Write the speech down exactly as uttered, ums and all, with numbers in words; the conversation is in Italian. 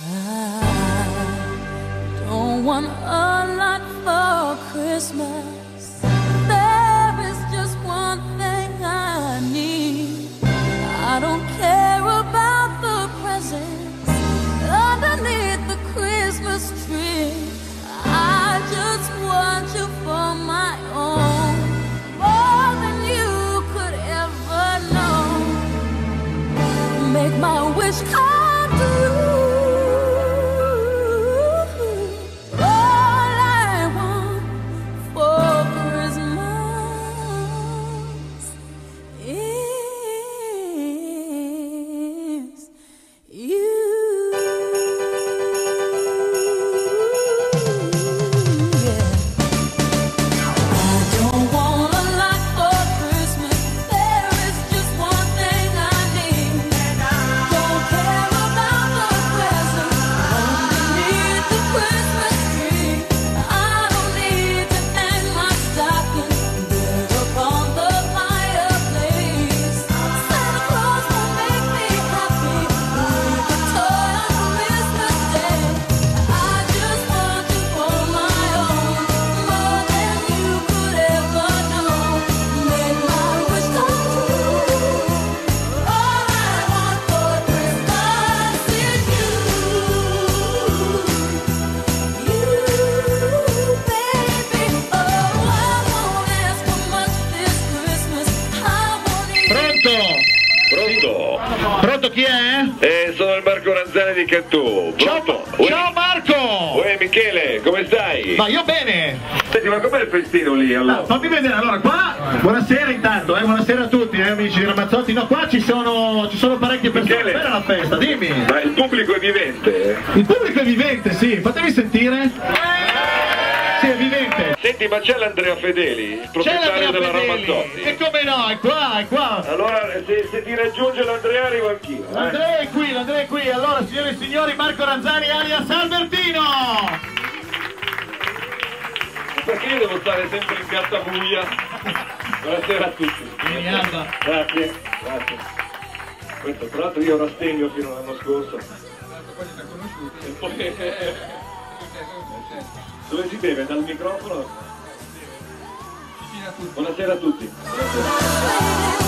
I don't want a lot for Christmas. There is just one thing I need. I don't care about the presents underneath the Christmas tree. I just want you for my own, more than you could ever know. Make my wish come true. Chi è? Eh, sono il Marco Ranzani di Cattù. Ciao, ciao Marco! Uè Michele, come stai? Ma io bene! Senti, ma com'è il festino lì allora? Ah, fammi vedere, allora qua, buonasera intanto, eh, buonasera a tutti, eh, amici di Ramazzotti. No, qua ci sono, ci sono parecchie persone. Michele, bella la festa, dimmi! Ma il pubblico è vivente? Il pubblico è vivente, sì, fatemi sentire. Sì, è vivente. Senti, ma c'è l'Andrea Fedeli, il proprietario della Ramazzotti? E come no, è qua, è qua. Allora, se, se ti raggiunge l'Andrea, arrivo anch'io. Eh? L'Andrea è qui, l'Andrea è qui. Allora, signore e signori, Marco Ranzani alias Albertino. Perché io devo stare sempre in cartabuia? Buonasera a tutti. Vieni, Alba. Grazie, grazie. Questo, tra l'altro, io ero astemio fino all'anno scorso. Poi ti ha conosciuto. E poi... Dove si beve? Dal microfono? Buonasera a tutti. Buonasera.